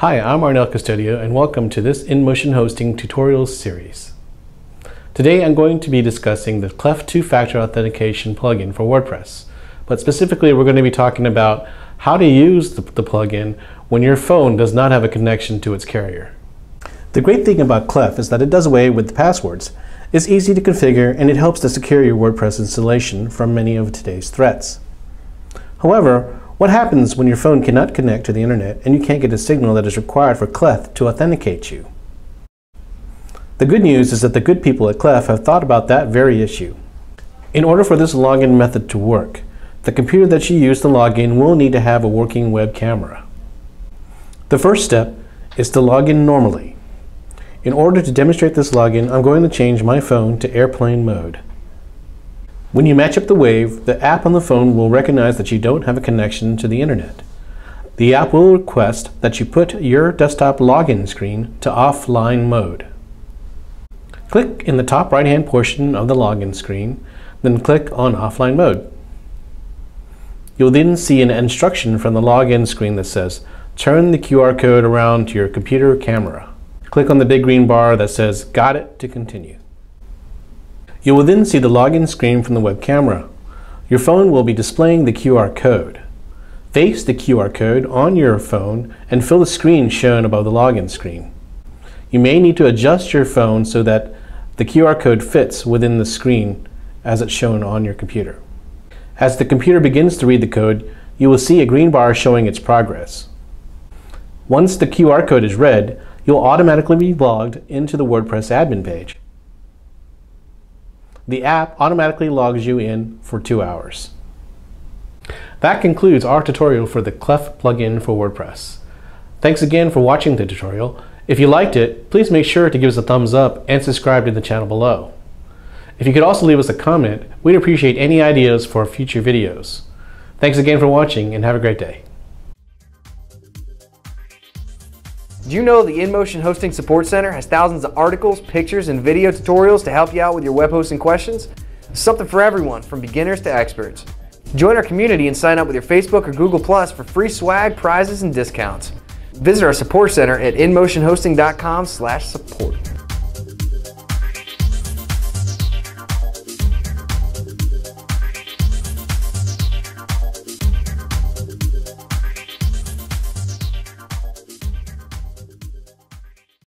Hi, I'm Arnel Custodio and welcome to this InMotion Hosting tutorials series. Today I'm going to be discussing the Clef two-factor authentication plugin for WordPress. But specifically we're going to be talking about how to use the plugin when your phone does not have a connection to its carrier. The great thing about Clef is that it does away with the passwords. It's easy to configure and it helps to secure your WordPress installation from many of today's threats. However, what happens when your phone cannot connect to the internet and you can't get a signal that is required for Clef to authenticate you? The good news is that the good people at Clef have thought about that very issue. In order for this login method to work, the computer that you use to log in will need to have a working web camera. The first step is to log in normally. In order to demonstrate this login, I'm going to change my phone to airplane mode. When you match up the wave, the app on the phone will recognize that you don't have a connection to the internet. The app will request that you put your desktop login screen to offline mode. Click in the top right-hand portion of the login screen, then click on offline mode. You'll then see an instruction from the login screen that says, turn the QR code around to your computer camera. Click on the big green bar that says, got it, to continue. You will then see the login screen from the web camera. Your phone will be displaying the QR code. Face the QR code on your phone and fill the screen shown above the login screen. You may need to adjust your phone so that the QR code fits within the screen as it's shown on your computer. As the computer begins to read the code, you will see a green bar showing its progress. Once the QR code is read, you'll automatically be logged into the WordPress admin page. The app automatically logs you in for 2 hours. That concludes our tutorial for the Clef plugin for WordPress. Thanks again for watching the tutorial. If you liked it, please make sure to give us a thumbs up and subscribe to the channel below. If you could also leave us a comment, we'd appreciate any ideas for future videos. Thanks again for watching and have a great day. Do you know the InMotion Hosting Support Center has thousands of articles, pictures, and video tutorials to help you out with your web hosting questions? Something for everyone, from beginners to experts. Join our community and sign up with your Facebook or Google Plus for free swag, prizes, and discounts. Visit our support center at InMotionHosting.com/support.